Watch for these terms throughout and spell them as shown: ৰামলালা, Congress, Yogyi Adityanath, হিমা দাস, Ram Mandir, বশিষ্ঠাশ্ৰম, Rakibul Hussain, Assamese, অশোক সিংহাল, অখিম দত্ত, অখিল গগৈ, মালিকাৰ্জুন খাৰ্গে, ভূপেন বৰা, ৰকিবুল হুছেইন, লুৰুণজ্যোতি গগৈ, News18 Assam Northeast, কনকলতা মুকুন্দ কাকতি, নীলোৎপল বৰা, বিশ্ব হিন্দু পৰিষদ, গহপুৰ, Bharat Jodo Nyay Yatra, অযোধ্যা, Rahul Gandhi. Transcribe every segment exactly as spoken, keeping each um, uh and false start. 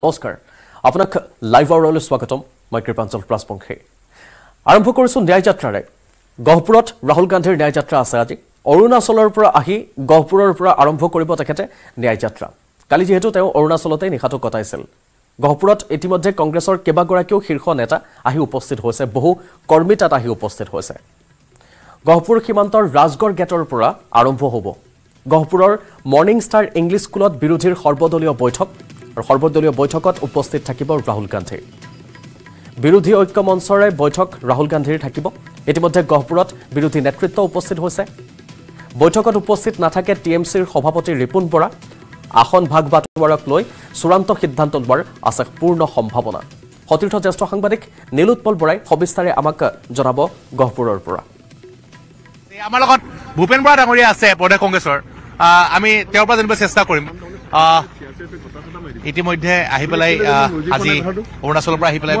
Oscar, Apunak live hour swagatom, my Kripansal Plus Ponke. Arampo Kursun Diatrare, Gohpurot, Rahul Gandhi Diatra Sarati, Oruna Solar Pra Ahi, Gohpur Pra Arampo Koripotakate, Diatra. Kalijeto, Oruna Solotani Hato Kotaisel. Gohpurot, Etimote Congress or Kebagorakio Hirhoneta, Ahi posted Hose, Bohu, Kormita Ahi posted Hose. Gohpur Kimantor, Rasgor Gator Pura, Arampo Hobo. Gohpuror, Morning Star English School at Birutir Horbodolio Boytop. সর্বদলীয় বৈঠকত উপস্থিত থাকিব রাহুল গান্ধী বিরোধী ঐক্য মঞ্চৰ বৈঠক ৰাহুল গান্ধীৰ থাকিব ইতিমধ্যে গহপুৰত বিৰোধী নেতৃত্ব উপস্থিত হৈছে বৈঠকত উপস্থিত নাথাকে টিএমসিৰ সভাপতি ৰিপুন বৰা আসন ভাগ বাটোৱাৰাক লৈ চূড়ান্ত সিদ্ধান্ত লোৱাৰ আছে পূৰ্ণ সম্ভাৱনা সতীৰ্থ জ্যেষ্ঠ সাংবাদিক নীলুৎপল বৰাই সবিস্তাৰে আমাক জনাব গহপুৰৰ পৰা আমাৰ লগত ভূপেন বৰা ডাঙৰীয়া আছে প্ৰদেশ কংগ্ৰেছৰ আমি তেওঁৰ পৰা জানিব চেষ্টা কৰিম ইতিমধ্যে আহিপলাই আজি অৰুণাচলৰ পৰা আহিপলাই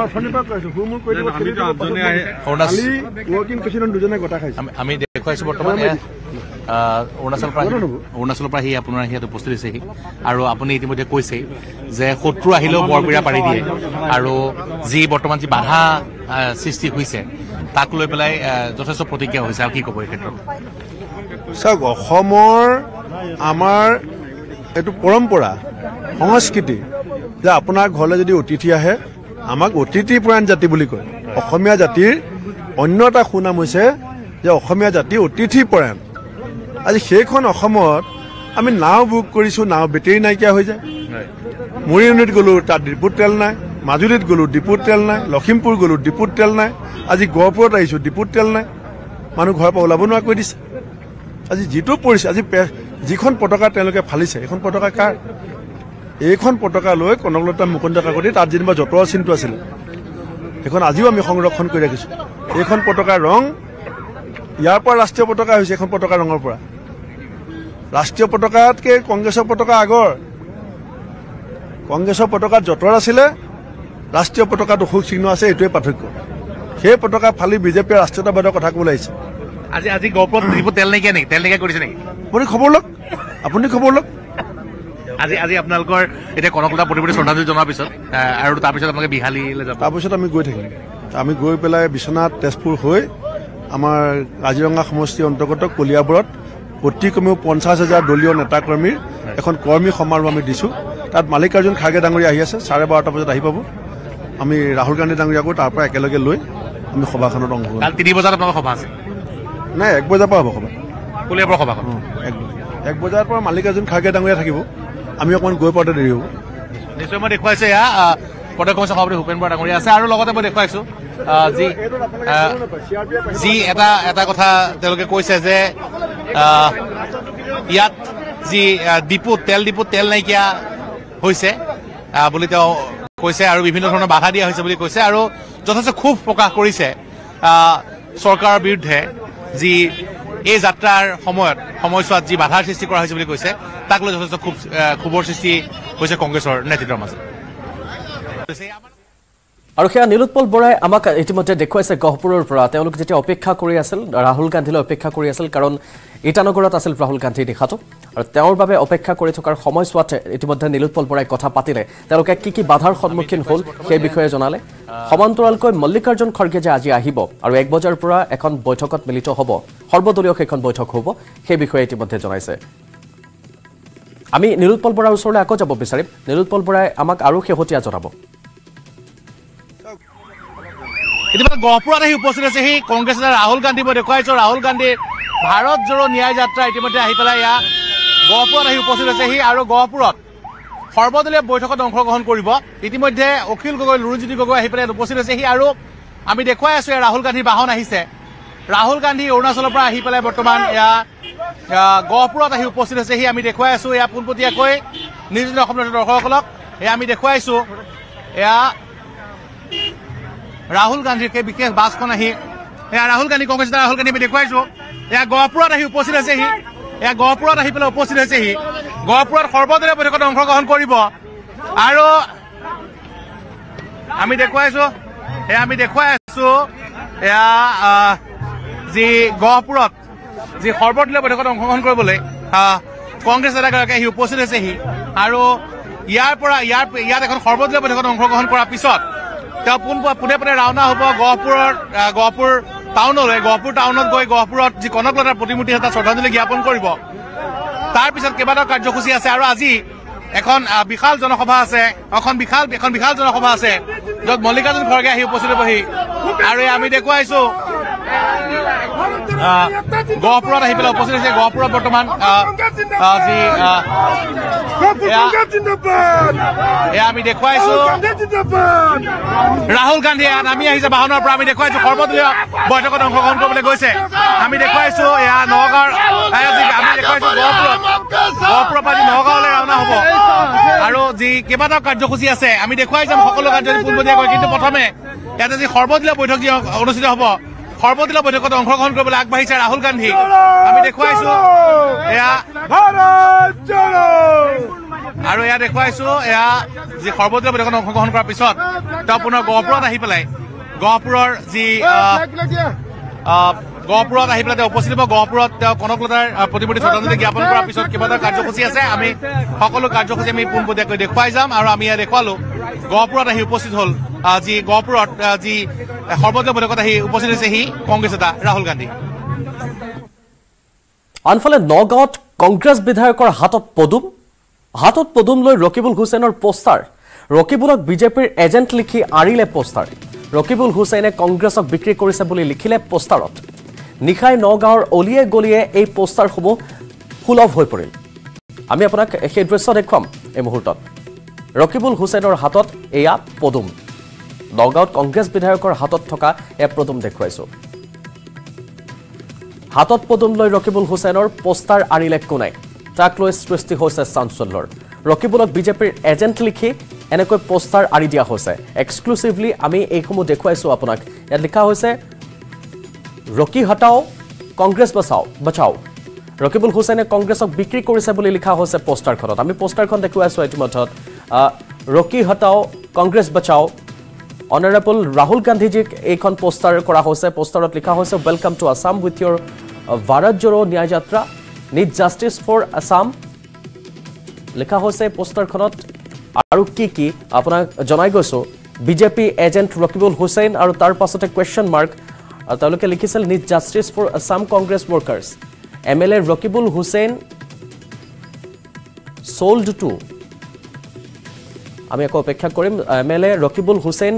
আমি দেখুৱাইছো বৰ্তমান অৰুণাচলৰ পৰা অৰুণাচলৰ পৰা আহি আপোনাৰ ইয়াত উপস্থিত হৈছেহি আৰু আপুনি ইতিমধ্যে কৈছে যে শত্ৰু আহিলেও বৰবিৰা পাৰি দিয়ে আৰু যি বৰ্তমান যি বাধা সৃষ্টি হৈছে তাক লৈ পেলাই যথেষ্ট প্ৰতিক্ৰিয়া হৈছে আৰু কি ক'ব এই ক্ষেত্ৰত চাওক অসমৰ আমাৰ এটো পৰম্পৰা সংস্কৃতি যে আপোনাৰ ঘৰলৈ যদি অতিথি আহে আমাক অতিথি প্ৰাণ জাতি বুলি কয় অসমীয়া জাতিৰ অন্যটা সুনাম হৈছে যে অসমীয়া জাতি অতিথি প্ৰাণ আজি সেইখন অসমত আমি নাও বুক কৰিছো নাও বেটেৰী নাইকিয়া হৈ যায় মোৰ ইউনিট গলো তাত ডিপুট তেল নাই মাজুলীত গলো ডিপুট তেল নাই লখিমপুৰ গলো ডিপুট তেল নাই আজি গহপুৰত আহিছো ডিপুট তেল নাই মানুহ ঘৰ পৰা ওলাব নোৱাৰা কৈ দিছে আজি জিটো পৰিছে আজি যিখন পতাকা তেলকে ফালিছে এখন পতাকা কাৰ এইখন পতাকা লৈ কনকলতা মুকুন্দ কাকতি তাত যেনিবা যতৰ চিহ্ন আছিল এখন আজিও আমি সংৰক্ষণ কৰি ৰাখিছোঁ এইখন পতাকাৰ ৰং ইয়াৰ পৰা ৰাষ্ট্ৰীয় পতাকা হৈছে এখন পতাকাৰ ৰঙৰ পৰা ৰাষ্ট্ৰীয় পতাকাতকৈ কংগ্ৰেছৰ পতাকা আগৰ কংগ্ৰেছৰ পতাকাত যতৰ আছিল ৰাষ্ট্ৰীয় পতাকাত অশোক চিহ্ন আছে এইটোৱে পাৰ্থক্য সেই পতাকা ফালি বিজেপিৰ ৰাষ্ট্ৰীয়তাবাদৰ কথা ক'বলৈ আহিছে আজি আজি গহপুৰত দিব তেল নাইকিয়া নেকি তেল নাইকিয়া কৰিছে নেকি আপুনি খবৰ লওক আপুনি খবৰ লওক আজি আজি আপোনালোকৰ এটা কনকলতা প্ৰতিপৰি শ্ৰদ্ধাঞ্জলি জনোৱাৰ পিছত আৰু তাৰ পিছত আপোনালোকে বিহালীলৈ যাব তাৰ পিছত আমি গৈ থাকিম আমি গৈ পেলাই বিশ্বনাথ তেজপুৰ হৈ আমাৰ কাজিৰঙা সমষ্টিৰ অন্তৰ্গত কলিয়াবৰত অতি কমেও পঞ্চাছ হাজাৰ দলীয় নেতা কৰ্মীৰ এখন কৰ্মী সমাৰোহ আমি দিছোঁ তাত মালিকাৰ্জুন খাৰ্গে ডাঙৰীয়া আহি আছে চাৰে বাৰটা বজাত আহি পাব আমি ৰাহুল গান্ধী ডাঙৰীয়াকো তাৰ পৰা একেলগে লৈ আমি সভাখনত অংশগ্ৰহণ কৰিম তিনি বজাত আপোনালোকৰ সভা আছে নাই এক বজাৰ পৰা হ'ব সভা কলিয়াবৰ সভাখন এক বজাৰ পৰা মালিকাৰ্জুন খাৰ্গে ডাঙৰীয়া থাকিব আমি অকমান গৈ পাওঁতে দেৰি হ'ব নিশ্চয় মই দেখুৱাইছো এয়া পদক কমিছনৰ সভাপতি ভূপেন বৰা ডাঙৰীয়া আছে আৰু লগতে মই দেখুৱাইছো যি যি এটা এটা কথা তেওঁলোকে কৈছে যে ইয়াত যি ডিপু তেল ডিপু তেল নাইকিয়া হৈছে বুলি তেওঁ কৈছে আৰু বিভিন্ন ধৰণৰ বাধা দিয়া হৈছে বুলি কৈছে আৰু যথেষ্ট ক্ষোভ প্ৰকাশ কৰিছে চৰকাৰৰ বিৰুদ্ধে যি এই যাত্ৰাৰ সময়ত সময়ছোৱাত যি বাধাৰ সৃষ্টি কৰা হৈছে বুলি কৈছে তাক লৈ যথেষ্ট খুব খুবৰ সৃষ্টি হৈছে কংগ্ৰেছৰ নেতৃত্বৰ মাজত আৰু সেয়া নীলোৎপল বৰাই আমাক ইতিমধ্যে দেখুৱাইছে গহপুৰৰ পৰা তেওঁলোক যেতিয়া অপেক্ষা কৰি আছিল ৰাহুল গান্ধীলৈ অপেক্ষা কৰি আছিল কাৰণ ইটানগৰত আছিল ৰাহুল গান্ধী নিশাটো আৰু তেওঁৰ বাবে অপেক্ষা কৰি থকাৰ সময়ছোৱাত ইতিমধ্যে নীলোৎপল বৰাই কথা পাতিলে তেওঁলোকে কি কি বাধাৰ সন্মুখীন হ'ল সেই বিষয়ে জনালে সমান্তৰালকৈ মল্লিকাৰ্জুন খৰ্গে যে আজি আহিব আৰু এক বজাৰ পৰা এখন বৈঠকত মিলিত হ'ব সৰ্বদলীয় এখন বৈঠক হ'ব সেই বিষয়ে ইতিমধ্যে জনাইছে আমি নীলোৎপল বৰাৰ ওচৰলৈ আকৌ যাব বিচাৰিম নীলোৎপল বৰাই আমাক আৰু শেহতীয়া জনাব ইতিমধ্যে গহপুৰত আহি উপস্থিত আছে সেই কংগ্ৰেছ নেতা ৰাহুল গান্ধী মই দেখুৱাইছো ৰাহুল গান্ধীৰ ভাৰত জোড়ো ন্যায় যাত্ৰা ইতিমধ্যে আহি পেলাই ইয়া গহপুৰত আহি উপস্থিত আছে সেই আৰু গহপুৰত সৰ্বদলীয় বৈঠকত অংশগ্ৰহণ কৰিব ইতিমধ্যে অখিল গগৈ লুৰুণজ্যোতি গগৈ আহি পেলাই উপস্থিত আছে সেই আৰু আমি দেখুৱাই আছো ৰাহুল গান্ধীৰ বাহন আহিছে ৰাহুল গান্ধী অৰুণাচলৰ পৰা আহি পেলাই বৰ্তমান ইয়া গহপুৰত আহি উপস্থিত আছে সেই আমি দেখুৱাই আছো ইয়া পোনপটীয়াকৈ নিজ নিজ অসমৰ দৰ্শকসকলক এয়া আমি দেখুৱাইছো এয়া ৰাহুল গান্ধীৰ সেই বিশেষ বাছখন আহি এয়া ৰাহুল গান্ধী কংগ্ৰেছ নেতা ৰাহুল গান্ধী আমি দেখুৱাইছো এয়া গহপুৰত আহি উপস্থিত হৈছেহি এয়া গহপুৰত আহি পেলাই উপস্থিত হৈছেহি গহপুৰত সৰ্বদলীয় বৈঠকত অংশগ্ৰহণ কৰিব আৰু আমি দেখুৱাইছো এয়া আমি দেখুৱাই আছো এয়া যি গহপুৰত যি সৰ্বদলীয় বৈঠকত অংশগ্ৰহণ কৰিবলৈ কংগ্ৰেছ নেতাগৰাকী আহি উপস্থিত হৈছেহি আৰু ইয়াৰ পৰা ইয়াৰ ইয়াত এখন সৰ্বদলীয় বৈঠকত অংশগ্ৰহণ কৰাৰ পিছত তেওঁ পুনে পুনে ৰাওনা হ'ব গহপুৰৰ গহপুৰ টাউনলৈ গহপুৰ টাউনত গৈ গহপুৰত যি কনকলতাৰ প্ৰতিমূৰ্তি এটা শ্ৰদ্ধাঞ্জলি জ্ঞাপন কৰিব। তাৰ পিছত কেইবাটাও কাৰ্যসূচী আছে আৰু আজি এখন বিশাল জনসভা আছে, এখন বিশাল এখন বিশাল জনসভা আছে য'ত মল্লিকাৰ্জুন খৰ্গে আহি উপস্থিত হ'বহি। আৰু আমি দেখুৱাইছো গহপুৰত আহি পেলাই উপস্থিত হৈছে। গহপুৰত বৰ্তমান আমি দেখুৱাইছো ৰাহুল গান্ধীয়ে নামি আহিছে বাহনৰ পৰা। আমি দেখুৱাইছো সৰ্বদলীয় বৈঠকত অংশগ্ৰহণ কৰিবলৈ গৈছে। আমি দেখুৱাইছো এয়া নগাঁৱৰ আমি দেখুৱাইছো গহপুৰত গহপুৰৰ পৰা নগাঁৱলৈ ৰাওনা হ'ব আৰু যি কেইবাটাও কাৰ্যসূচী আছে আমি দেখুৱাই যাম সকলো কাৰ্যসূচী পোনপটীয়াকৈ। কিন্তু প্ৰথমে ইয়াতে যি সৰ্বদলীয় বৈঠক যি অনুষ্ঠিত হ'ব সৰ্বদলীয় বৈঠকত অংশগ্ৰহণ কৰিবলৈ আগবাঢ়িছে ৰাহুল গান্ধী। আমি দেখুৱাইছো এয়া আৰু এয়া দেখুৱাইছো এয়া যি সৰ্বদলীয় বৈঠকত অংশগ্ৰহণ কৰাৰ পিছত তেওঁ পুনৰ গহপুৰত আহি পেলাই গহপুৰৰ যি গহপুৰত আহি পেলাই তেওঁ উপস্থিত হ'ব। গহপুৰত তেওঁ কনকলতাৰ প্ৰতিমূৰ্তি শ্ৰদ্ধাঞ্জলি জ্ঞাপন কৰাৰ পিছত কেইবাটাও কাৰ্যসূচী আছে। আমি সকলো কাৰ্যসূচী আমি পোনপটীয়াকৈ দেখুৱাই যাম আৰু আমি ইয়াত দেখুৱালো গহপুৰত আহি উপস্থিত হ'ল যি গহপুৰত যি সৰ্বদলীয় বৈঠকত আহি উপস্থিত হৈছে সি কংগ্ৰেছ নেতা ৰাহুল গান্ধী। আনফালে নগাঁৱত কংগ্ৰেছ বিধায়কৰ হাতত পদুম হাতত পদুম লৈ ৰকিবুল হুছেইনৰ পোষ্টাৰ। ৰকিবুলক বিজেপিৰ এজেণ্ট লিখি আঁৰিলে পোষ্টাৰ। ৰকিবুল হুছেইনে কংগ্ৰেছক বিক্ৰী কৰিছে বুলি লিখিলে পোষ্টাৰত। নিশাই নগাঁৱৰ অলিয়ে গলিয়ে এই পোষ্টাৰসমূহ সুলভ হৈ পৰিল। আমি আপোনাক সেই দৃশ্য দেখুৱাম এই মুহূৰ্তত। ৰকিবুল হুছেইনৰ হাতত এয়া পদুম। নগাঁৱত কংগ্ৰেছ বিধায়কৰ হাতত থকা এয়া পদুম দেখুৱাইছো। হাতত পদুম লৈ ৰকিবুল হুছেইনৰ পোষ্টাৰ আঁৰিলে কোনে? তাক লৈ সৃষ্টি হৈছে চাঞ্চল্যৰ। ৰকিবুলক বিজেপিৰ এজেণ্ট লিখি এনেকৈ পোষ্টাৰ আঁৰি দিয়া হৈছে। এক্সক্লুচিভলি আমি এইসমূহ দেখুৱাইছো আপোনাক। ইয়াত লিখা হৈছে ৰকি হটাও কংগ্ৰেছ বচাও বচাও। ৰকিবুল হুছেইনে কংগ্ৰেছক বিক্ৰী কৰিছে বুলি লিখা হৈছে পোষ্টাৰখনত। আমি পোষ্টাৰখন দেখুৱাইছো ইতিমধ্যত। ৰকি হটাও কংগ্ৰেছ বচাও। অনাৰেবল ৰাহুল গান্ধীজীক এইখন পোষ্টাৰ কৰা হৈছে। পোষ্টাৰত লিখা হৈছে welcome to Assam with your Bharat Jodo Nyay Yatra need justice for Assam. লিখা হৈছে পোষ্টাৰখনত। আৰু কি কি আপোনাক জনাই গৈছো। বিজেপি এজেণ্ট ৰকিবুল হুছেইন আৰু তাৰ পাছতে কুৱেশ্যন মাৰ্ক। তেওঁলোকে লিখিছিল need justice for Assam Congress workers. M L A ৰকিবুল হুছেইন sold two. আমি আকৌ অপেক্ষা কৰিম। M L A ৰকিবুল হুছেইন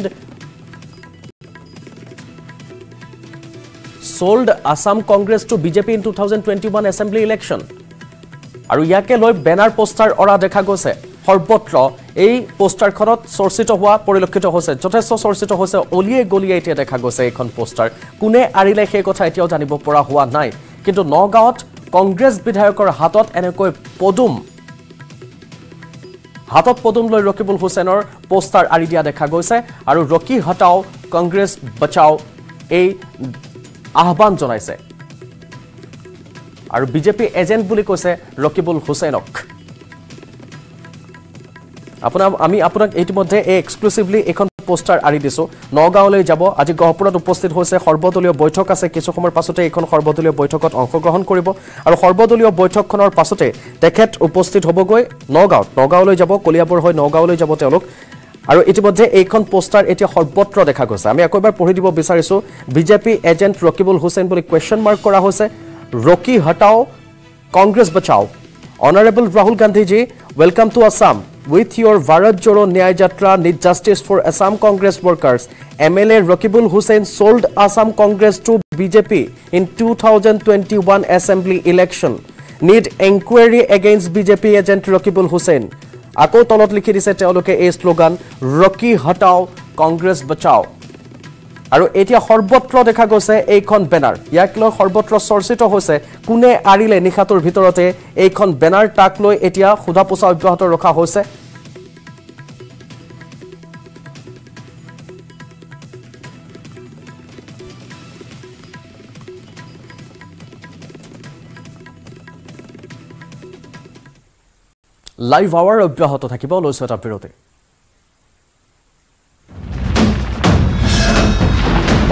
sold Assam Congress to BJP in two thousand twenty one assembly election. আৰু ইয়াকে লৈ বেনাৰ পোষ্টাৰ অৰা দেখা গৈছে সৰ্বত্ৰ। এই পোষ্টাৰখনত চৰ্চিত হোৱা পৰিলক্ষিত হৈছে, যথেষ্ট চৰ্চিত হৈছে, অলিয়ে গলিয়ে এতিয়া দেখা গৈছে এইখন পোষ্টাৰ। কোনে আঁৰিলে সেই কথা এতিয়াও জানিব পৰা হোৱা নাই। কিন্তু নগাঁৱত কংগ্ৰেছ বিধায়কৰ হাতত এনেকৈ পদুম হাতত পদুম লৈ ৰকিবুল হুছেইনৰ পোষ্টাৰ আঁৰি দিয়া দেখা গৈছে আৰু ৰকি হটাও কংগ্ৰেছ বচাও এই আহ্বান জনাইছে আৰু বিজেপি এজেণ্ট বুলি কৈছে ৰকিবুল হুছেইনক। আপোনাক আমি আপোনাক ইতিমধ্যে এই এক্সক্লুচিভলি এখন পোষ্টাৰ আঁৰি দিছোঁ। নগাঁৱলৈ যাব। আজি গহপুৰত উপস্থিত হৈছে। সৰ্বদলীয় বৈঠক আছে। কিছু সময়ৰ পাছতে এইখন সৰ্বদলীয় বৈঠকত অংশগ্ৰহণ কৰিব আৰু সৰ্বদলীয় বৈঠকখনৰ পাছতে তেখেত উপস্থিত হ'বগৈ নগাঁৱত। নগাঁৱলৈ যাব, কলিয়াবৰ হৈ নগাঁৱলৈ যাব তেওঁলোক। আৰু ইতিমধ্যে এইখন পোষ্টাৰ এতিয়া সৰ্বত্ৰ দেখা গৈছে। আমি আকৌ এবাৰ পঢ়ি দিব বিচাৰিছোঁ। বিজেপি এজেণ্ট ৰকিবুল হুছেইন বুলি কুৱেশ্যন মাৰ্ক কৰা হৈছে। ৰকি হটাও কংগ্ৰেছ বচাও। Honourable Rahul Gandhiji welcome to Assam with your Bharat Jodo Nyay Yatra need justice for Assam Congress workers. M L A Rakibul Hussain sold Assam Congress to B J P in two thousand twenty-one assembly election. Need inquiry against B J P agent Rakibul Hussain. Ako tolot likhi dise teoloke ei slogan Roki hatao Congress bachao. আৰু এতিয়া সৰ্বত্ৰ দেখা গৈছে এইখন banner. ইয়াক লৈ সৰ্বত্ৰ চৰ্চিত হৈছে কোনে আঁৰিলে নিশাটোৰ ভিতৰতে এইখন বেনাৰ। তাক লৈ এতিয়া সোধা পোছা অব্যাহত ৰখা হৈছে। লাইভ আৱাৰ অব্যাহত থাকিব। লৈছো এটা বিৰতি।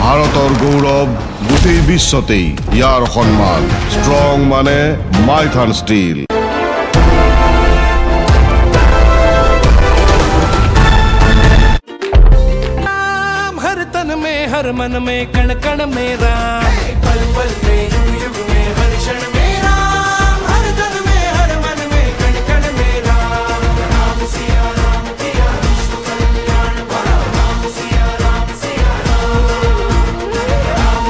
ভাৰতৰ গৌৰৱ গোটেই বিশ্বতেই ইয়াৰ সন্মান। ষ্ট্ৰং মানে মাইথান ষ্টীল। हर मन में कण कण में राम, पल पल में युग युग में हर क्षण में राम, हर तन में हर मन में कण कण में राम। राम सिया राम तेरा विश्व कल्याण, राम सिया राम सिया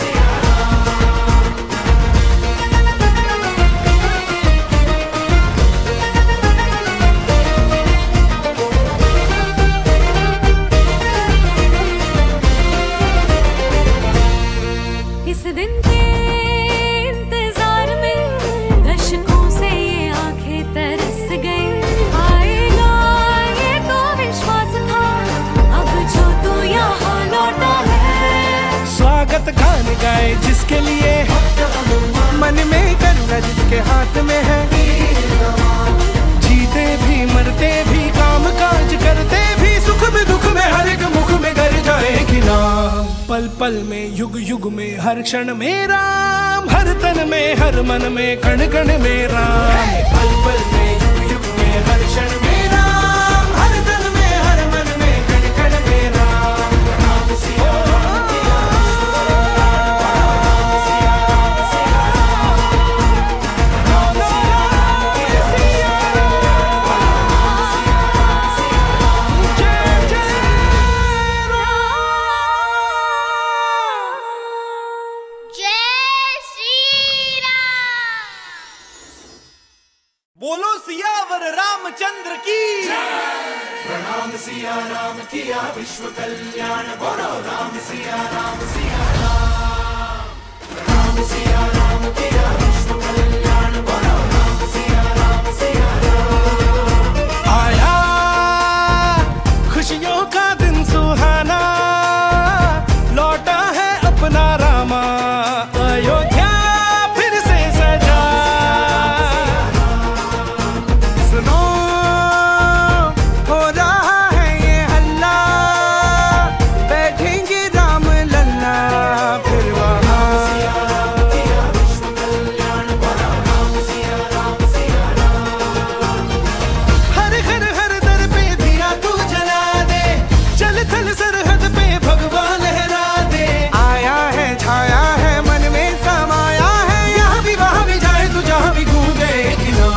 राम, राम सिया राम तेरा विश्व कल्याण, राम सिया राम सिया राम। इस दिन के इंतजार में दशकों से ये आंखें तरस गई, आएगा ये तो विश्वास था, अब जो तू यहाँ लौटा है। स्वागत गान गाए जिसके लिए, मन में करुणा जिसके हाथ में है, जीते भी मरते भी काम काज करते भी, सुख में दुख में हर एक मुख में घर जाएगी राम। पल पल में युग युग में हर क्षण में राम, हर तन में हर मन में कण कण में राम, पल पल में युग युग में हर क्षण में राम, हर तन में हर मन में कण कण में राम। राम सिया राम तेरा विश्व कल्याण, राम सिया राम सिया राम, राम सिया राम तेरा विश्व कल्याण, राम सिया राम सिया राम, जय जय राम। जय श्री राम। बोलो सियावर रामचंद्र की। प्रणाम सिया राम किया विश्व कल्याण, बोलो राम सिया राम सिया राम, राम सिया राम किया विश्व कल्याण, बोलो राम सिया राम सिया राम। आया खुशियों का दिन सुहाना, लौटा है अपना रामा, अयोध्या फिर से सजा। सुनो हो रहा है ये हल्ला, बैठेंगे राम लल्ला फिर वहाँ। सिया राम किया विश्व कल्याण, बोलो राम सिया राम सिया राम, हर घर हर दर पे दिया तू जला दे, चल थल सरहद पे भगवा लहरा दे। आया है छाया है मन में समाया है, यहाँ भी वहाँ भी जाए तू जहाँ भी घूमे खिला।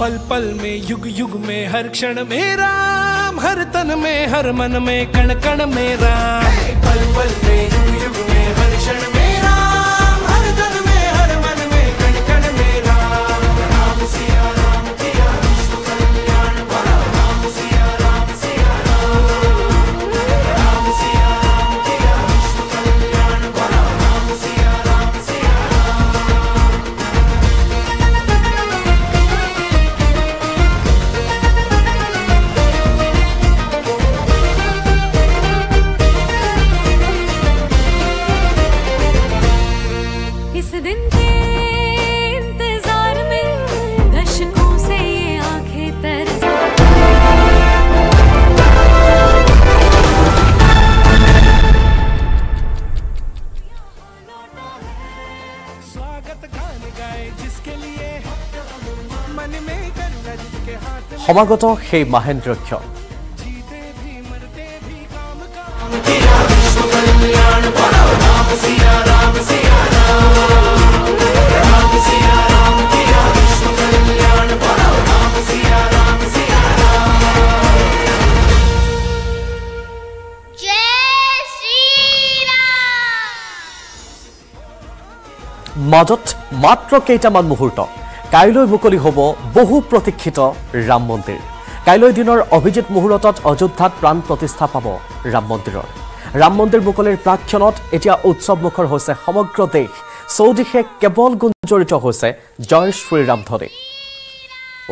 पल पल में युग युग में हर क्षण में राम, हर तन में हर मन में कण कण में राम, पल पल में युग युग में हर क्षण में राम, हर तन में हर मन में कण कण में राम। राम सिया राम तेरा विश्व कल्याण, बोलो राम सिया राम सिया राम, राम सिया राम तेरा विश्व कल्याण, बोलो राम सिया राम सिया राम। इस दिन के इंतजार में दशकों से ये आंखें तरस। स्वागत गान गाए जिसके लिए, मन में करुणा जिसके हाथ में, সমাগত সেই মাহেন্দ্ৰক্ষ जीते भी मरते भी काम काम तेरा विश्व कल्याण, बोलो राम सिया राम सिया राम, राम सिया राम तेरा विश्व कल्याण, बोलो राम सिया राम सिया राम। जय श्री राम। মাজত মাত্ৰ কেইটামান মুহূৰ্ত। কাইলৈ মুকলি হ'ব বহু প্ৰতীক্ষিত ৰাম মন্দিৰ। কাইলৈ দিনৰ অভিজিত মুহূৰ্তত অযোধ্যাত প্ৰাণ প্ৰতিষ্ঠা পাব ৰাম মন্দিৰৰ। ৰাম মন্দিৰ মুকলিৰ প্ৰাক্ষণত এতিয়া উৎসৱমুখৰ হৈছে সমগ্ৰ দেশ। চৌদিশে কেৱল গুঞ্জৰিত হৈছে জয় শ্ৰীৰাম ধ্বনি।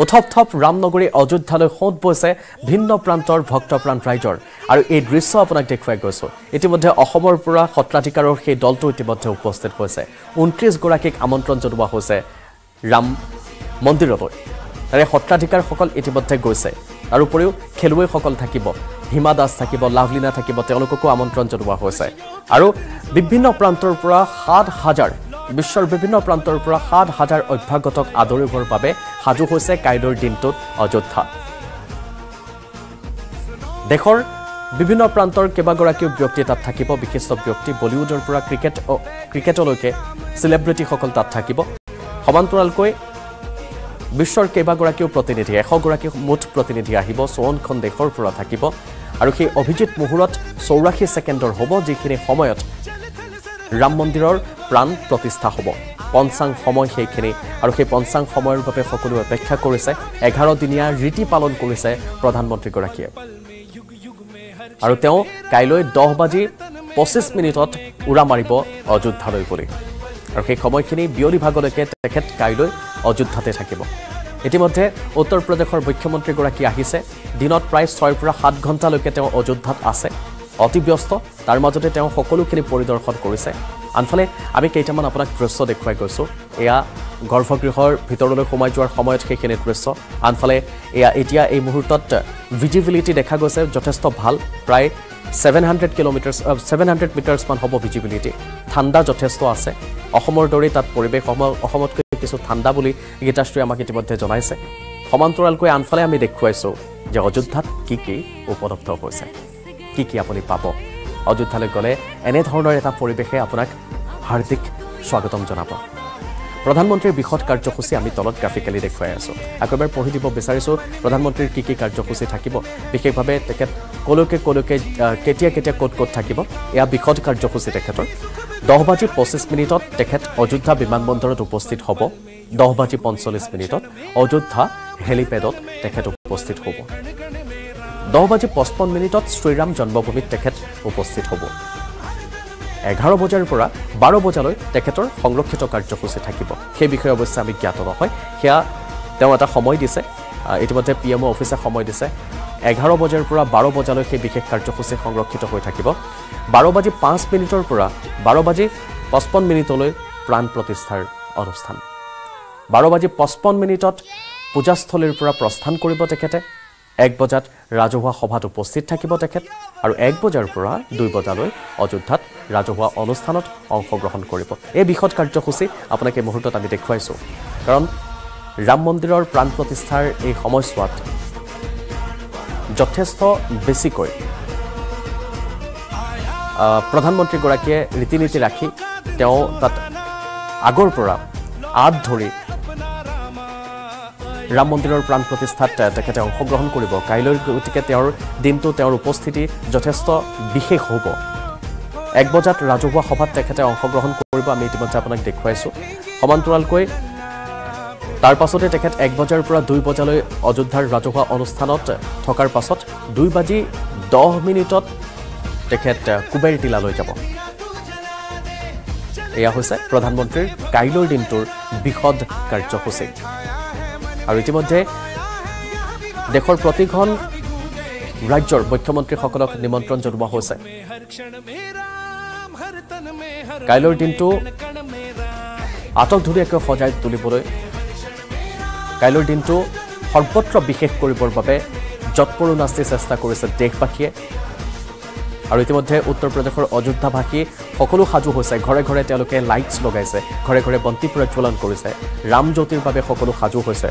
উথপ থপ ৰামনগৰী অযোধ্যালৈ সোঁত বৈছে ভিন্ন প্ৰান্তৰ ভক্তপ্ৰাণ ৰাইজৰ। আৰু এই দৃশ্য আপোনাক দেখুৱাই গৈছোঁ। ইতিমধ্যে অসমৰ পৰা সত্ৰাধিকাৰৰ সেই দলটো ইতিমধ্যে উপস্থিত হৈছে। ঊনত্ৰিছ গৰাকীক আমন্ত্ৰণ জনোৱা হৈছে ৰাম মন্দিৰলৈ। তাৰে সত্ৰাধিকাৰসকল ইতিমধ্যে গৈছে। আৰু উপৰিও খেলুৱৈসকল থাকিব, হিমা দাস থাকিব, লাভলীনা থাকিব, তেওঁলোককো আমন্ত্ৰণ জনোৱা হৈছে। আৰু বিভিন্ন প্ৰান্তৰ পৰা সাত হাজাৰ বিশ্বৰ বিভিন্ন প্ৰান্তৰ পৰা সাত হাজাৰ অভ্যাগতক আদৰিবৰ বাবে সাজু হৈছে কাইলৈৰ দিনটোত অযোধ্যা। Dehor, Bibino Prantor, Kebagoraki, Bjokti, Takibo, Bikis of Bjokti, Bollywood or Pura Cricket or Cricketoloke, Celebrity Hokol Takibo, Hobanturalque, Bishor Kebagoraki Protinity, Hogoraki Mut Protinity Ahibo, Son Con Dehor Pura Takibo, Aruki, Obijit Muhurot, Soraki Second or Hobo, Dikini Homoyot, Ram Mandiror, Pran Protista Hobo. পঞ্চাং সময় সেইখিনি আৰু সেই পঞ্চাং সময়ৰ বাবে সকলো অপেক্ষা কৰিছে এঘাৰ দিনীয়া ৰীতি পালন কৰিছে প্ৰধানমন্ত্ৰী গৰাকীয়ে আৰু তেওঁ কাইলৈ দহ বাজি পঁচিছ মিনিটত উৰা মাৰিব অযোধ্যালৈ বুলি আৰু সেই সময়খিনি বিয়লি ভাগলৈকে তেখেত কাইলৈ অযোধ্যাতে থাকিব ইতিমধ্যে উত্তৰ প্ৰদেশৰ মুখ্যমন্ত্ৰী গৰাকী আহিছে দিনত প্ৰায় ছয় পৰা সাত ঘণ্টা লৈকে তেওঁ অযোধ্যাত আছে অতি ব্যস্ত তাৰ মাজতে তেওঁ সকলোখিনি পৰিদৰ্শন কৰিছে আনফালে আমি কেইটামান আপোনাক দৃশ্য দেখুৱাই গৈছো এয়া গৰ্ভগৃহৰ ভিতৰলৈ সোমাই যোৱাৰ সময়ত সেইখিনি দৃশ্য আনফালে এয়া এতিয়া এই মুহূৰ্তত ভিজিবিলিটি দেখা গৈছে যথেষ্ট ভাল প্ৰায় সাত হাজাৰ মিটাৰছ মান হ'ব ভিজিবিলিটি ঠাণ্ডা যথেষ্ট আছে অসমৰ দৰে তাত পৰিৱেশ অসমতকৈ কিছু ঠাণ্ডা বুলি গীতাশ্ৰী আমাক ইতিমধ্যে জনাইছে সমান্তৰালকৈ আনফালে আমি দেখুৱাইছো যে অযোধ্যাত কি কি উপলব্ধ হৈছে কি কি আপুনি পাব অযোধ্যালৈ গলে এনে ধৰণৰ এটা পৰিবেশে আপোনাক হাৰ্দিক স্বাগতম জনাব প্ৰধানমন্ত্ৰীৰ বিশদ কাৰ্যসূচী আমি তলত গ্ৰাফিকেলি দেখুৱাই আছো আকবাৰ পঢ়ি দিব বিচাৰিছো প্ৰধানমন্ত্ৰীৰ কি কি কাৰ্যসূচী থাকিব বিশেষভাৱে তেখেত কলকে কলকে কেতিয়া কেতিয়া ক'ত ক'ত থাকিব এয়া বিশদ কাৰ্যসূচী তেখেতৰ দহ বাজি পঁচিছ মিনিটত তেখেত অযোধ্যা বিমানবন্দৰত উপস্থিত হ'ব দহ বাজি পঞ্চল্লিছ মিনিটত অযোধ্যা হেলিপেডত তেখেত উপস্থিত হ'ব দহ বাজি পঁচপন্ন মিনিটত শ্ৰীৰাম জন্মভূমিত তেখেত উপস্থিত হ'ব এঘাৰ বজাৰ পৰা বাৰ বজালৈ তেখেতৰ সংৰক্ষিত কাৰ্যসূচী থাকিব সেই বিষয়ে অৱশ্যে আমি জ্ঞাত নহয় হেয়া তেওঁ এটা সময় দিছে ইতিমধ্যে পিএমও অফিচে সময় দিছে এঘাৰ বজাৰ পৰা বাৰ বজালৈ সেই বিশেষ কাৰ্যসূচী সংৰক্ষিত হৈ থাকিব বাৰ বাজি পাঁচ মিনিটৰ পৰা বাৰ বাজি পঁচপন্ন মিনিটলৈ প্ৰাণ প্ৰতিষ্ঠাৰ অনুষ্ঠান বাৰ বাজি পঁচপন্ন মিনিটত পূজাস্থলীৰ পৰা প্ৰস্থান কৰিব তেখেতে এক বজাত ৰাজহুৱা সভাত উপস্থিত থাকিব তেখেত আৰু এক বজাৰ পৰা দুই বজালৈ অযোধ্যাত ৰাজহুৱা অনুষ্ঠানত অংশগ্ৰহণ কৰিব এই বিশদ কাৰ্যসূচী আপোনাক এই মুহূৰ্তত আমি দেখুৱাইছো কাৰণ ৰাম মন্দিৰৰ প্ৰাণ প্ৰতিষ্ঠাৰ এই সময়ছোৱাত যথেষ্ট বেছিকৈ প্ৰধানমন্ত্ৰী গৰাকীয়ে ৰীতি নীতি ৰাখি তেওঁ তাত আগৰ পৰা আঁত ধৰি ৰাম মন্দিৰৰ প্ৰাণ প্ৰতিষ্ঠাত তেখেতে অংশগ্ৰহণ কৰিব কাইলৈ গতিকে তেওঁৰ দিনটো তেওঁৰ উপস্থিতি যথেষ্ট বিশেষ হ'ব এক বজাত ৰাজহুৱা সভাত তেখেতে অংশগ্ৰহণ কৰিব আমি ইতিমধ্যে আপোনাক দেখুৱাইছো সমান্তৰালকৈ তাৰ পাছতে তেখেত এক বজাৰ পৰা দুই বজালৈ অযোধ্যাৰ ৰাজহুৱা অনুষ্ঠানত থকাৰ পাছত দুই বাজি দহ মিনিটত তেখেত কুবেৰ টিলালৈ যাব এয়া হৈছে প্ৰধানমন্ত্ৰীৰ কাইলৈৰ দিনটোৰ বিশদ কাৰ্যসূচী আৰু ইতিমধ্যে দেশৰ প্ৰতিখন ৰাজ্যৰ মুখ্যমন্ত্ৰীসকলক নিমন্ত্ৰণ জনোৱা হৈছে কাইলৈৰ দিনটো আটক ধুনীয়াকৈ সজাই তুলিবলৈ কাইলৈৰ দিনটো সৰ্বত্ৰ বিশেষ কৰিবৰ বাবে যৎপৰোনাস্তি চেষ্টা কৰিছে দেশবাসীয়ে আৰু ইতিমধ্যে উত্তৰ প্ৰদেশৰ অযোধ্যাবাসী সকলো সাজু হৈছে ঘৰে ঘৰে তেওঁলোকে লাইটছ লগাইছে ঘৰে ঘৰে বন্তি প্ৰজ্বলন কৰিছে ৰাম জ্যোতিৰ বাবে সকলো সাজু হৈছে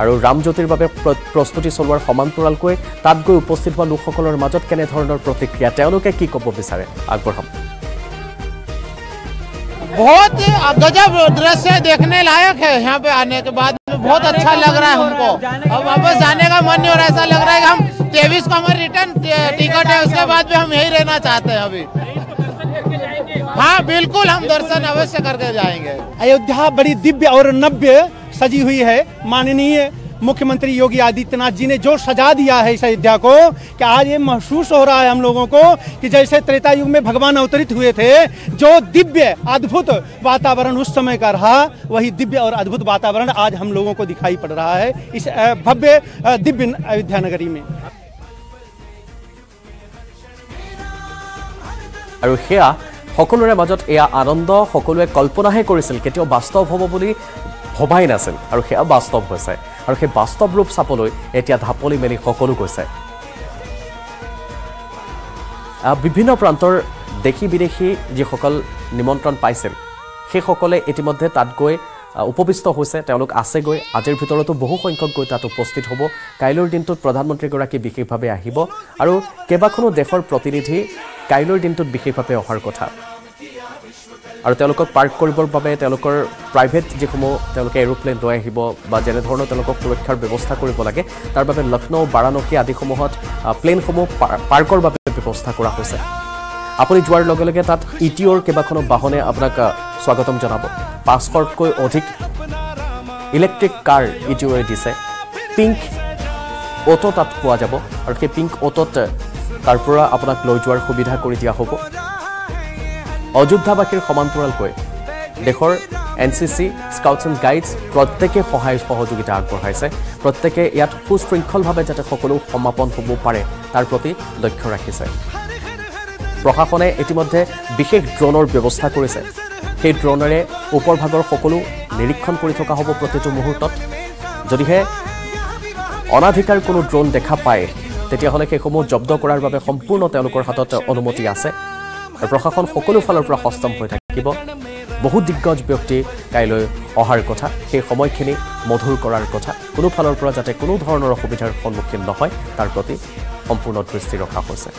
আৰু ৰাম জ্যোতিৰ বাবে প্ৰস্তুতি চলোৱাৰ সমান্তৰালকৈ তাত গৈ উপস্থিত হোৱা লোকসকলৰ মাজত কেনে ধৰণৰ প্ৰতিক্ৰিয়া তেওঁলোকে কি ক'ব বিচাৰে আগবঢ়াম বহুত गजब दृश्य देखने लायक है यहां पे आने के बाद बहुत अच्छा लग रहा है हमको अब वापस जाने का मन नहीं हो रहा ऐसा लग रहा है कि हम तेईस को हमारे रिटर्न टिकट है उसके बाद भी हम यहीं रहना चाहते हैं अभी हाँ बिल्कुल हम दर्शन अवश्य करके जाएंगे अयोध्या बड़ी दिव्य और नव्य सजी हुई है माननीय मुख्यमंत्री योगी आदित्यनाथ जी ने जो सजा दिया है इस अयोध्या को कि आज ये महसूस हो रहा है हम लोगों को कि जैसे त्रेता युग में भगवान अवतरित हुए थे जो दिव्य अद्भुत वातावरण उस समय का रहा वही दिव्य और अद्भुत वातावरण आज हम लोगों को दिखाई पड़ रहा है इस भव्य दिव्य अयोध्या नगरी में আৰু হেয়া সকলোৰে মাজত এয়া আনন্দ সকলোৱে কল্পনাহে কৰিছিল কেতিয়াও বাস্তৱ হ'ব বুলি ভবাই নাছিল আৰু হেয়া বাস্তৱ হৈছে আৰু সেই বাস্তৱ ৰূপ চাবলৈ এতিয়া ধাপলি মেলি সকলো গৈছে বিভিন্ন প্ৰান্তৰ দেখি বিদেশী যিসকল নিমন্ত্ৰণ পাইছিল সেই সকলে ইতিমধ্যে তাত গৈ উপস্থিত হৈছে তেওঁলোক আছে গৈ আজিৰ ভিতৰতো বহু সংখ্যক গৈ তাত উপস্থিত হ'ব কাইলৰ দিনটোত প্ৰধানমন্ত্ৰী গৰাকী বিশেষভাৱে আহিব আৰু কেবাখনো দেশৰ প্ৰতিনিধি কাইলৰ দিনটোত বিশেষভাৱে অহাৰ কথা আৰু তেওঁলোকক পাৰ্ক কৰিবৰ বাবে তেওঁলোকৰ প্ৰাইভেট যেকোনো তেওঁলোকে এৰোপ্লেন লৈ আহিব বা যেনে ধৰণৰ তেওঁলোকক সুৰক্ষাৰ ব্যৱস্থা কৰিব লাগে তাৰ বাবে লক্ষ্ণৌ বাৰাণসী আদি সমূহত প্লেনসমূহ পাৰ্কৰ বাবে ব্যৱস্থা কৰা হৈছে আপুনি জোৱাৰ লগে লগে তাত ইটিঅৰ কেবাখনো বাহনে আপোনাক স্বাগতম জনাব পাঁচশতকৈ অধিক ইলেক্ট্ৰিক কাৰ ইটিঅৰে দিছে পিংক অটো তাত পোৱা যাব আৰু সেই পিংক অটোত তাৰপৰা আপোনাক লৈ যোৱাৰ সুবিধা কৰি দিয়া হ'ব অযোধ্যাবাসীৰ সমান্তৰালকৈ দেশৰ এনসিসি স্কাউটছ এণ্ড গাইডছ প্ৰত্যেকে সহায় সহযোগিতা আগবঢ়াইছে প্ৰত্যেকে ইয়াত সুশৃংখলভাৱে যাতে সকলো সমাপন হ'ব পাৰে তাৰ প্ৰতি লক্ষ্য ৰাখিছে প্ৰশাসনে ইতিমধ্যে বিশেষ ড্ৰোনৰ ব্যৱস্থা কৰিছে সেই ড্ৰোনৰে উপৰভাগৰ সকলো নিৰীক্ষণ কৰি থকা হ'ব প্ৰতিটো মুহূৰ্তত যদিহে অনাধিকাৰ কোনো ড্ৰোন দেখা পায় তেতিয়াহলে সেইসমূহ জব্দ কৰাৰ বাবে সম্পূৰ্ণ তেওঁলোকৰ হাতত অনুমতি আছে প্ৰশাসন সকলো ফালৰ পৰা সষ্টম হৈ থাকিব বহু দিগজ ব্যক্তি কাইলৈ অহাৰ কথা সেই সময়খিনি মধুৰ কৰাৰ কথা কোনো ফালৰ পৰা যাতে কোনো ধৰণৰ অসুবিধাৰ সন্মুখীন নহয় তাৰ প্ৰতি সম্পূৰ্ণ দৃষ্টি ৰখা হৈছে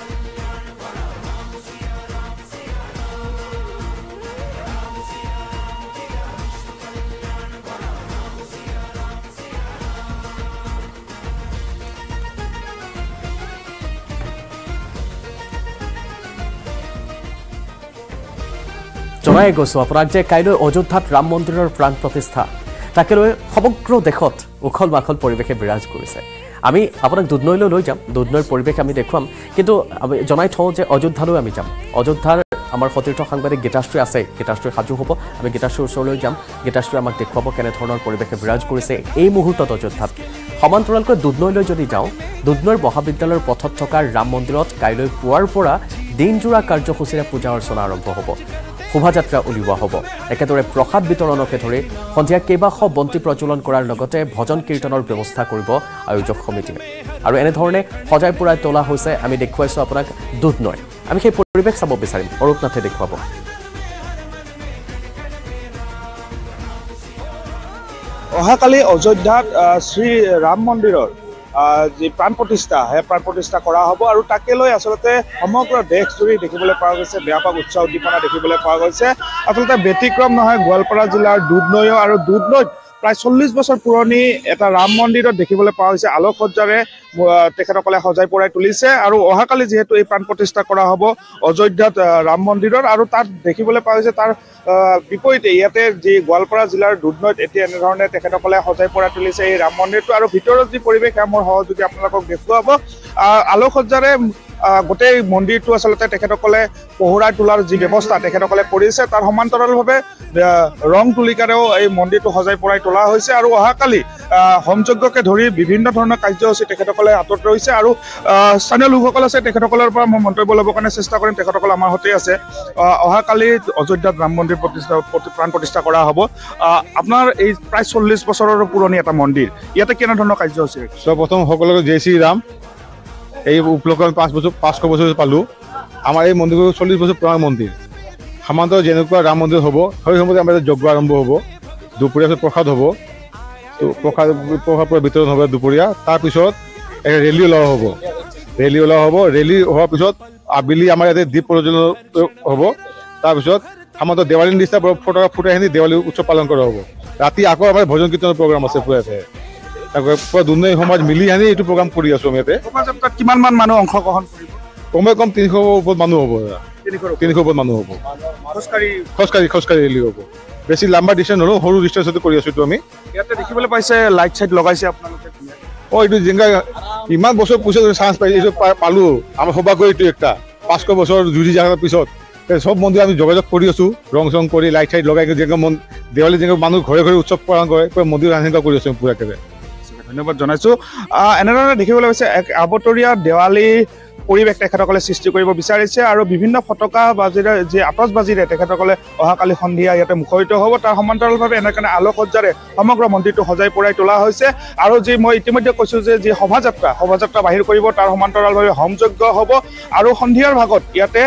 জনাই গৈছো আপোনাক যে কাইলৈ অযোধ্যাত ৰাম মন্দিৰৰ প্ৰাণ প্ৰতিষ্ঠা তাকে লৈ সমগ্ৰ দেশত উখল মাখল পৰিৱেশে বিৰাজ কৰিছে আমি আপোনাক দুধনৈলৈ লৈ যাম দুধনৈৰ পৰিৱেশ আমি দেখুৱাম কিন্তু আমি জনাই থওঁ যে অযোধ্যালৈ আমি যাম অযোধ্যাৰ আমাৰ সতীৰ্থ সাংবাদিক গীতাশ্ৰী আছে গীতাশ্ৰী সাজু হ'ব আমি গীতাশ্ৰীৰ ওচৰলৈ যাম গীতাশ্ৰী আমাক দেখুৱাব কেনেধৰণৰ পৰিৱেশে বিৰাজ কৰিছে এই মুহূৰ্তত অযোধ্যাত সমান্তৰালকৈ দুধনৈলৈ যদি যাওঁ দুধনৈৰ মহাবিদ্যালয়ৰ পথত থকা ৰাম মন্দিৰত কাইলৈ পুৱাৰ পৰা দিনজোৰা কাৰ্যসূচীৰে পূজা অৰ্চনা আৰম্ভ হ'ব শোভাযাত্ৰা উলিওৱা হ'ব একেদৰে প্ৰসাদ বিতৰণকে ধৰি সন্ধিয়া কেইবাশ বন্তি প্ৰজ্বলন কৰাৰ লগতে ভজন কীৰ্তনৰ ব্যৱস্থা কৰিব আয়োজক সমিতিয়ে আৰু এনেধৰণে সজাই পুৰাই তোলা হৈছে আমি দেখুৱাইছো আপোনাক দুধনৈ আমি সেই পৰিৱেশ চাব বিচাৰিম অৰূপনাথে দেখুৱাব অহাকালি অযোধ্যাত শ্ৰী ৰাম মন্দিৰৰ যে প্ৰাণ প্ৰতিষ্ঠা সেই প্ৰাণ প্ৰতিষ্ঠা কৰা হ'ব আৰু তাকে লৈ আচলতে সমগ্ৰ দেশজুৰি দেখিবলৈ পোৱা গৈছে ব্যাপক উৎসাহ উদ্দীপনা দেখিবলৈ পোৱা গৈছে আচলতে ব্যতিক্ৰম নহয় গোৱালপাৰা জিলাৰ দুধনৈও আৰু দুধনৈত প্ৰায় চল্লিছ বছৰ পুৰণি এটা ৰাম মন্দিৰত দেখিবলৈ পোৱা গৈছে আলোকসজ্জাৰে তেখেতসকলে সজাই পৰাই তুলিছে আৰু অহাকালি যিহেতু এই প্ৰাণ প্ৰতিষ্ঠা কৰা হ'ব অযোধ্যাত ৰাম মন্দিৰৰ আৰু তাত দেখিবলৈ পোৱা গৈছে তাৰ বিপৰীতে ইয়াতে যি গোৱালপাৰা জিলাৰ দুধনৈত এতিয়া এনেধৰণে তেখেতসকলে সজাই পৰাই তুলিছে এই ৰাম মন্দিৰটো আৰু ভিতৰত যি পৰিৱেশ সেয়া মোৰ সহযোগী আপোনালোকক দেখুৱাব আলোকসজ্জাৰে গোটেই মন্দিৰটো আচলতে তেখেতসকলে পোহৰাই তোলাৰ যি ব্যৱস্থা তেখেতসকলে কৰিছে তাৰ সমান্তৰালভাৱে ৰং তুলিকাৰেও এই মন্দিৰটো সজাই পৰাই তোলা হৈছে আৰু অহাকালি হোমযজ্ঞকে ধৰি বিভিন্ন ধৰণৰ কাৰ্যসূচী তেখেতসকলে হাতত ৰৈছে আৰু স্থানীয় লোকসকল আছে তেখেতসকলৰ পৰা মই মন্তব্য ল'বৰ কাৰণে চেষ্টা কৰিম তেখেতসকল আমাৰ সৈতে আছে অহাকালি অযোধ্যাত ৰাম মন্দিৰ প্ৰতিষ্ঠা প্ৰাণ প্ৰতিষ্ঠা কৰা হ'ব আপোনাৰ এই প্ৰায় চল্লিছ বছৰৰ পুৰণি এটা মন্দিৰ ইয়াতে কেনেধৰণৰ কাৰ্যসূচী সৰ্বপ্ৰথম সকলোকে জয় শ্ৰী ৰাম এই উপলক্ষে আমি পাঁচ বছৰ পাঁচশ বছৰ পালোঁ আমাৰ এই মন্দিৰ চল্লিশ বছৰ পুৰানো মন্দিৰ সামান্ত যেনেকুৱা রাম মন্দির হব সেই সময় আমার যজ্ঞ আরম্ভ হব দুপুরিয়া প্রসাদ হব প্রসাদ প্রসাদ বিতরণ হবে দুপুরিয়া তারপর একটা রেলি ওলা হব রেলি ওলা হব রেলি হওয়ার পিছত আবেলি আমার ইয়াতে দ্বীপ প্রজ্বলন হব তারপর সামান্ত দেওয়ালীর নিচিনা ফটকা ফুটাইখিনি দেওয়ালী উৎসব পালন করা হব রাতে আকৌ আমার ভজন কীর্তনের প্রোগ্রাম আছে পুরা ইয়াতে দুধনৈ সমাজ মিলি আনি এই প্ৰগ্ৰাম কৰি আছো আমি ইয়াতে শোভাযাত্ৰাত কিমান মান মানুহ অংশগ্ৰহণ কৰিব কমে কম তিনিশ ওপৰত মানুহ হ'ব তিনিশ ওপৰত মানুহ হ'ব খোজকাঢ়ি খোজকাঢ়ি খোজকাঢ়ি ৰেলী হ'ব বেছি লম্বা ডিষ্টেঞ্চ নহ'লেও সৰু ডিষ্টেঞ্চতে কৰি আছো এইটো আমি ইয়াতে দেখিবলৈ পাইছে লাইট চাইট লগাইছে আপোনালোকে অঁ এইটো জেংগা ইমান বছৰ পিছত চান্স পাইছে এইটো পালোঁ আমাৰ সৌভাগ্য এইটো এটা পাঁচশ বছৰ জুৰি যোৱাৰ পিছত সব মন্দিৰ আমি যোগাযোগ কৰি আছো ৰং চং কৰি লাইট চাইট লগাই জেংগা দেৱালী জেংগা মানুহ ঘৰে ঘৰে উৎসৱ পালন কৰে মন্দিৰ সেনেকুৱা কৰি আছো পুৰা একেবাৰে ধন্যবাদ জানাইছো এনেধৰণে দেখিবলৈ পাইছে এক আবতৰীয়া দেৱালী পৰিৱেশ তেখেতসকলে সৃষ্টি কৰিব বিচাৰিছে আৰু বিভিন্ন ফটকা বাজিৰে যে আতচবাজিৰে তেখেতসকলে অহাকালি সন্ধিয়া ইয়াতে মুখৰিত হ'ব তাৰ সমান্তৰালভাৱে এনেকনে আলোকসজ্জাৰে সমগ্ৰ মন্দিৰটো সজাই পৰাই তোলা হৈছে আৰু যে মই ইতিমধ্যে কৈছো যে যে সভাযাত্ৰা সভাযাত্ৰা বাহিৰ কৰিব তাৰ সমান্তৰালভাৱে হোমযজ্ঞ হ'ব আৰু সন্ধিয়াৰ ভাগত ইয়াতে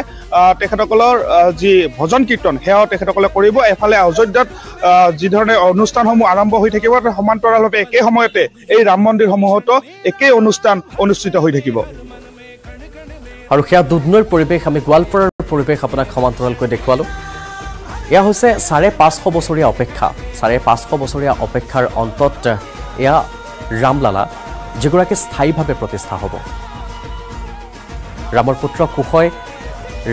তেখেতসকলৰ যে ভজন কীৰ্তন হেও তেখেতসকলে কৰিব এফালে অযোধ্যাত যি ধৰণে অনুষ্ঠানসমূহ আৰম্ভ হৈ থাকিব তাৰ সমান্তৰালভাৱে একে সময়তে এই ৰাম মন্দিৰসমূহত একে অনুষ্ঠান অনুষ্ঠিত হৈ থাকিব আৰু খিয়া দুধনৈৰ পৰিৱেশ আমি গোৱালপাৰাৰ পৰিৱেশ আপোনাক সমান্তৰালকৈ দেখুৱালো ইয়া হৈছে সাড়ে পাঁচশ বছৰীয়া অপেক্ষা সাড়ে পাঁচশ বছৰীয়া অপেক্ষাৰ অন্তত ইয়া ৰামলালা যেগুৰাকে স্থায়ীভাৱে প্ৰতিষ্ঠা হ'ব ৰামৰ পুত্ৰ কুশয়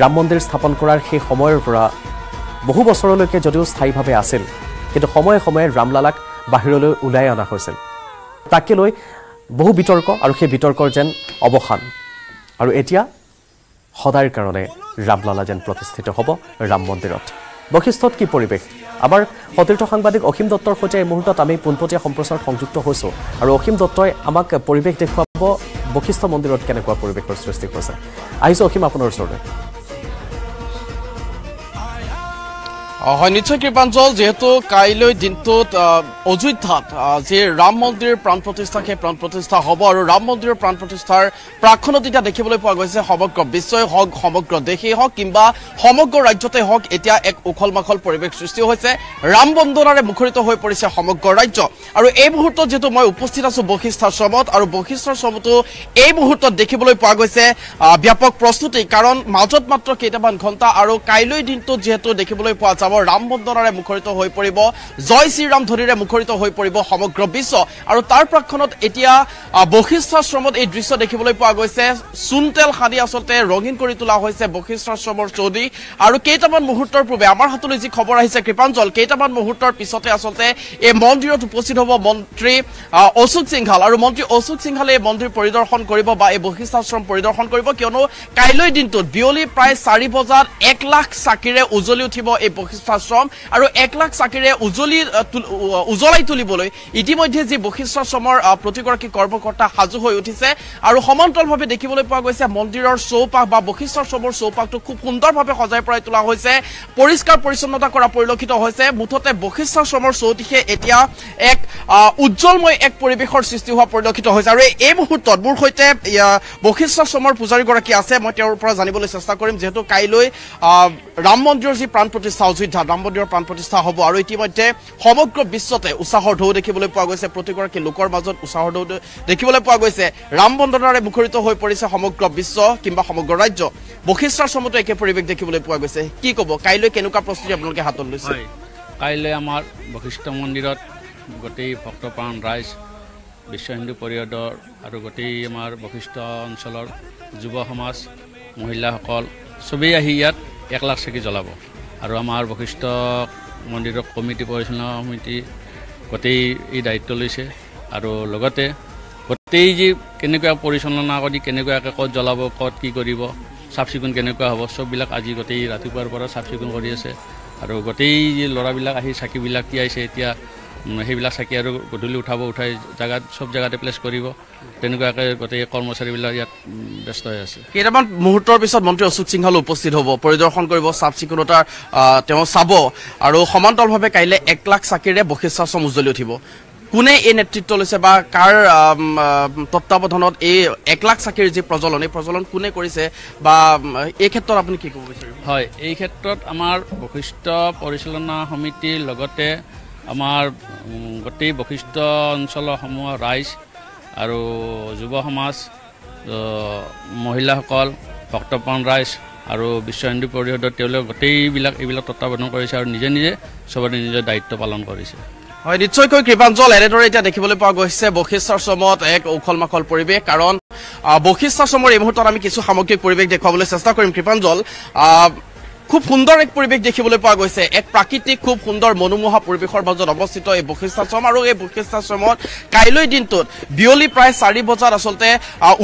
ৰাম মন্দিৰ স্থাপন কৰাৰ সেই সময়ৰ পৰা বহু বছৰলৈকে যদিও স্থায়ীভাৱে আছিল কিন্তু সময়ে সময়ে ৰামলালাক বাহিৰলৈ উলাই অনা হৈছিল তাকে লৈ বহু বিতৰ্ক আৰু সেই বিতৰ্কৰ যেন অৱসান আৰু এতিয়া হদাৰ কাৰণে ৰামলালা যেন প্ৰতিষ্ঠিত হ'ব ৰাম মন্দিৰত বৈশিষ্ট্যত কি পৰিৱেশ আমাৰ সতীৰ্থ সাংবাদিক অখিম দত্তৰ সৈতে এই মুহূৰ্তত আমি পুনপতীয়া সম্প্ৰচাৰ সংযুক্ত হৈছো আৰু অখিম দত্তই আমাক পৰিৱেশ দেখুৱাব বৈশিষ্ট্য মন্দিৰত কেনেকুৱা পৰিৱেশৰ সৃষ্টি হৈছে আহিছো অখিম আপোনাৰ ওচৰলৈ হয় নিশ্চয় কৃপাঞ্জল যেহেতু কাইলৈ দিনটোত অযোধ্যাত যে ৰাম মন্দিৰ প্ৰাণ প্ৰতিষ্ঠা সেই প্ৰাণ প্ৰতিষ্ঠা হ'ব আৰু ৰাম মন্দিৰৰ প্ৰাণ প্ৰতিষ্ঠাৰ প্ৰাক্ষণত এতিয়া দেখিবলৈ পোৱা গৈছে সমগ্ৰ বিশ্বই হওক সমগ্ৰ দেশেই হওক কিংবা সমগ্ৰ ৰাজ্যতে হওক এতিয়া এক উখল মাখল পৰিৱেশ সৃষ্টি হৈছে ৰাম বন্দনাৰে মুখৰিত হৈ পৰিছে সমগ্ৰ ৰাজ্য আৰু এই মুহূৰ্তত যেহেতু মই উপস্থিত আছো বশিষ্ঠাশ্ৰমত আৰু বশিষ্ঠাশ্ৰমতো এই মুহূৰ্তত দেখিবলৈ পোৱা গৈছে ব্যাপক প্ৰস্তুতি কাৰণ মাজত মাত্ৰ কেইটামান ঘণ্টা আৰু কাইলৈ দিনটোত যেহেতু দেখিবলৈ পোৱা যাব রাম বন্দনারে মুখরিত হয়ে পড়ব জয় শ্রীরাম ধ্বনিরে মুখরিত হয়ে পড়ব সমগ্র বিশ্ব আর তার প্রাক্ষণত এতিয়া বশিষ্ঠাশ্রমত এই দৃশ্য দেখিবলৈ পোৱা গৈছে সুনতেল হানি আসলতে রঙিন করে তোলা হয়েছে বশিষ্ঠাশ্রমর চৌদি আর কেইটামান মুহূর্তর পূর্বে আমার হাতলৈ যে খবর আহিছে কৃপাঞ্জল কেইটামান মুহূর্তর পিছতে আসলতে এই মন্দিরত উপস্থিত হব মন্ত্রী অশোক সিংহাল আর মন্ত্রী অশোক সিংহালে এই মন্দির পরিদর্শন করব বা এই বশিষ্ঠাশ্রম পরিদর্শন করব কিয়নো কাইলৈ দিনটোত বিয়লি প্রায় চারি বজাত এক লাখ চাকিরে উজলি উঠিব এই বশিষ্ঠাশ্রম আৰু এক লাখ চাকিৰে উজলি উজলাই তুলিবলৈ ইতিমধ্যে যে বশিষ্ঠাশ্ৰমৰ প্ৰতিগৰাকী কৰ্মকৰ্তা হাজু হৈ উঠিছে আৰু সমান্তৰালভাৱে দেখিবলৈ পোৱা গৈছে মন্দিৰৰ চৌপাশ বা বশিষ্ঠাশ্ৰমৰ চৌপাশটো খুব সুন্দৰভাৱে সজাই পৰাই তোলা হৈছে পৰিষ্কাৰ পৰিচ্ছন্নতা কৰা পৰিলক্ষিত হৈছে মুঠতে বশিষ্ঠাশ্ৰমৰ চৌদিশে এতিয়া এক উজ্জ্বলময় এক পৰিৱেশৰ সৃষ্টি হোৱা পৰিলক্ষিত হৈছে আৰু এই মুহূৰ্তত মোৰ সৈতে বশিষ্ঠাশ্ৰমৰ পূজাৰীগৰাকী আছে মই তেওঁৰ পৰা জানিবলৈ চেষ্টা কৰিম যেহেতু কাইলৈ ৰাম মন্দিৰৰ যি প্ৰাণ প্ৰতিষ্ঠা অযোধ্যাত ৰাম মন্দিৰৰ প্ৰাণ প্ৰতিষ্ঠা হ'ব আৰু ইতিমধ্যে সমগ্ৰ বিশ্বতে উৎসাহৰ ঢৌ দেখিবলৈ পোৱা গৈছে প্ৰতিগৰাকী লোকৰ মাজত উৎসাহৰ ঢৌ দেখিবলৈ পোৱা গৈছে ৰাম বন্দনাৰে মুখৰিত হৈ পৰিছে সমগ্ৰ বিশ্ব কিংবা সমগ্ৰ ৰাজ্য বশিষ্ঠাশ্ৰমতো একে পৰিৱেশ দেখিবলৈ পোৱা গৈছে কি ক'ব কাইলৈ কেনেকুৱা প্ৰস্তুতি আপোনালোকে হাতত লৈছে কাইলৈ আমাৰ বশিষ্ঠ মন্দিৰত গোটেই ভক্ত প্ৰাণ ৰাইজ বিশ্ব হিন্দু পৰিষদৰ আৰু গোটেই আমাৰ বশিষ্ঠ অঞ্চলৰ যুৱ সমাজ মহিলাসকল সবেই আহি ইয়াত এক লাখ চাকি জ্বলাব আৰু আমাৰ বশিষ্ঠ মন্দিৰৰ কমিটি পৰিচালনা সমিতি গোটেই এই দায়িত্ব লৈছে আৰু লগতে গোটেই যি কেনেকুৱা পৰিচালনা কৰি কেনেকুৱাকৈ ক'ত জ্বলাব ক'ত কি কৰিব চাফ চিকুণ কেনেকুৱা হ'ব চববিলাক আজি গোটেই ৰাতিপুৱাৰ পৰা চাফ চিকুণ কৰি আছে আৰু গোটেই যি ল'ৰাবিলাক আহি চাকিবিলাক তিয়াইছে এতিয়া সেইবিলাক চাকি আৰু গধূলি উঠাব উঠাই জেগাত চব জেগাতে প্লেচ কৰিব তেনেকুৱাকৈ গোটেই কৰ্মচাৰীবিলাক ইয়াত ব্যস্ত হৈ আছে কেইটামান মুহূৰ্তৰ পিছত মন্ত্ৰী অশোক সিংহাল উপস্থিত হ'ব পৰিদৰ্শন কৰিব চাফ চিকুণতাৰ তেওঁ চাব আৰু সমান্তৰালভাৱে কাইলৈ এক লাখ চাকিৰে বশিষ্ঠাশ্ৰম উজ্বলি উঠিব কোনে এই নেতৃত্ব লৈছে বা কাৰ তত্বাৱধানত এই এক লাখ চাকিৰ যি প্ৰজ্বলন এই প্ৰজ্বলন কোনে কৰিছে বা এই ক্ষেত্ৰত আপুনি কি ক'ব বিচাৰিব হয় এই ক্ষেত্ৰত আমাৰ বশিষ্ঠ পৰিচালনা সমিতিৰ লগতে আমাৰ গোটেই বশিষ্ঠ অঞ্চলসমূহৰ ৰাইজ আৰু যুৱ সমাজ মহিলাসকল ভক্তপ্ৰাণ ৰাইজ আৰু বিশ্ব হিন্দু পৰিষদৰ তেওঁলোক গোটেইবিলাক এইবিলাক তত্বাৱধান কৰিছে আৰু নিজে নিজে সবৰে নিজৰ দায়িত্ব পালন কৰিছে হয় নিশ্চয়কৈ কৃপাঞ্জল এনেদৰে এতিয়া দেখিবলৈ পোৱা গৈছে বশিষ্ঠাশ্ৰমত এক উখল মাখল পৰিৱেশ কাৰণ বশিষ্ঠাশ্ৰমৰ এই মুহূৰ্তত আমি কিছু সামগ্ৰিক পৰিৱেশ দেখুৱাবলৈ চেষ্টা কৰিম কৃপাঞ্জল খুব সুন্দৰ এক পৰিবেশ দেখিবলৈ পোৱা গৈছে এক প্ৰাকৃতিক খুব সুন্দৰ মনোমোহা পৰিবেশৰ মাজত অবস্থিত এই বক্ষিষ্ঠাশ্ৰম আৰু এই বক্ষিষ্ঠাশ্ৰমত কাইলৈ দিনটোত বিয়লি প্ৰায় চাৰি বজাৰ আসলতে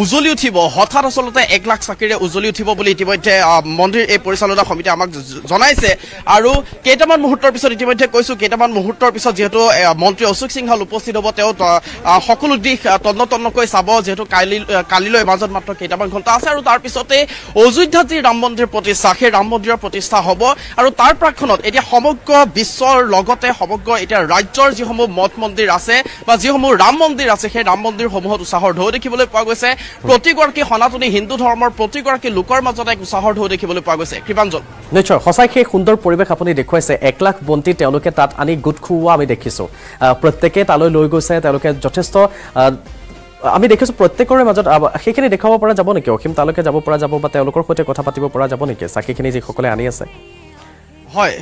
উজলি উঠিব হঠাৎ আসলতে এক লাখ চাকিৰে উজলি উঠিব বুলি ইতিমধ্যে মন্দিৰ এই পৰিচালনা সমিতি আমাক জনাইছে আৰু কেইটামান মুহূৰ্তৰ পিছত ইতিমধ্যে কৈছো কেইটামান মুহূৰ্তৰ পিছত যেহেতু মন্ত্রী অশোক সিংহাল উপস্থিত হ'ব তেওঁ সকলো দিশ তন্ন তন্নকৈ চাব যেহেতু কাইলৈ কালিলৈ মাজত মাত্ৰ কেইটামান ঘণ্টা আছে আৰু তাৰ পিছতে অযোধ্যাত ৰাম মন্দিৰ প্ৰতিষ্ঠা সেই ৰাম মন্দিৰৰ प्रतिष्ठा হব আৰু তাৰ প্ৰাক্ষণত এতিয়া সমগ্ৰ বিশ্বৰ লগতে সমগ্ৰ এতিয়া ৰাজ্যৰ যিসমূহ মঠ মন্দিৰ আছে বা যিসমূহ ৰাম মন্দিৰ আছে সেই ৰাম মন্দিৰ সমূহত উৎসাহৰ ঢৌ দেখিবলৈ পোৱা গৈছে প্ৰতিগৰাকী সনাতনী হিন্দু ধৰ্মৰ প্ৰতিগৰাকী লোকৰ মাজত এক উৎসাহৰ ঢৌ দেখিবলৈ পোৱা গৈছে কৃপাঞ্জল নিশ্চয় হসাই সেই সুন্দৰ পৰিবেশ আপুনি দেখুৱাইছে এক লাখ বন্তি তেওঁলোকে তাত আনি গুট খুৱা আমি দেখিছো প্ৰত্যেককে তালৈ লৈ গৈছে তেওঁলোকে যথেষ্ট আমি দেখিছো প্ৰত্যেকৰে মাজত সেইখিনি দেখাব পৰা যাব নেকি অখিম তালকে যাব পৰা যাব বা তেওঁলোকৰ সৈতে কথা পাতিব পৰা যাব নেকি সাকিখিনি যি সকলে আনি আছে হয়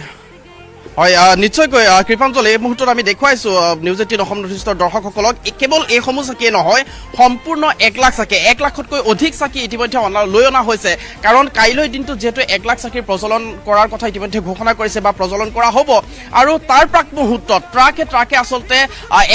হয় নিশ্চয় কৃপাঞ্জল এই মুহূৰ্তত আমি দেখুৱাইছো নিউজ এইটিন অসম নৰ্থিষ্ট দৰ্শকসকলক কেৱল এই সমূহ চাকি নহয় সম্পূৰ্ণ এক লাখ চাকি এক লাখতকৈ অধিক চাকি ইতিমধ্যে লৈ অনা হৈছে কাৰণ কাইলৈ দিনটো যেহেতু এক লাখ চাকিৰ প্ৰচলন কৰাৰ কথা ইতিমধ্যে ঘোষণা কৰিছে বা প্ৰচলন কৰা হ'ব আৰু তাৰ প্ৰাক মুহূৰ্তত ট্ৰাকে ট্ৰাকে আচলতে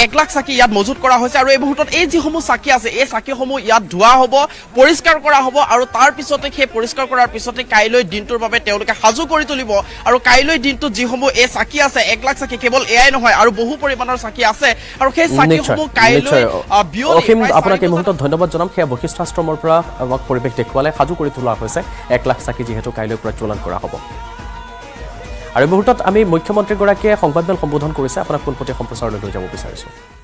এক লাখ চাকি ইয়াত মজুত কৰা হৈছে আৰু এই মুহূৰ্তত এই যিসমূহ চাকি আছে এই চাকিসমূহ ইয়াত ধোৱা হ'ব পৰিষ্কাৰ কৰা হ'ব আৰু তাৰ পিছতে সেই পৰিষ্কাৰ কৰাৰ পিছতে কাইলৈ দিনটোৰ বাবে তেওঁলোকে সাজু কৰি তুলিব আৰু কাইলৈ দিনটো যিসমূহ সাকি আছে এক লাখ সাকি কেবল এআই নহয় আৰু বহু পৰিমাণৰ সাকি আছে আৰু সেই সাকিসমূহ কাইলৈ বিয়লি আপোনাক এই মুহূৰ্তত ধন্যবাদ জনাম সেই বক্ষিষ্ঠাশ্ৰমৰ পৰা আমাক পৰিবেশ দেখুৱালে সাজু কৰি তোলা হৈছে এক লাখ সাকি যেহেতু কাইলৈ প্ৰচলন কৰা হ'ব আৰু এই মুহূৰ্তত আমি মুখ্যমন্ত্ৰীগৰাকীয়ে সংবাদমেল সম্বোধন কৰিছে আপোনাক পুনপতি সম্প্ৰচাৰলৈ লৈ যাব বিচাৰিছো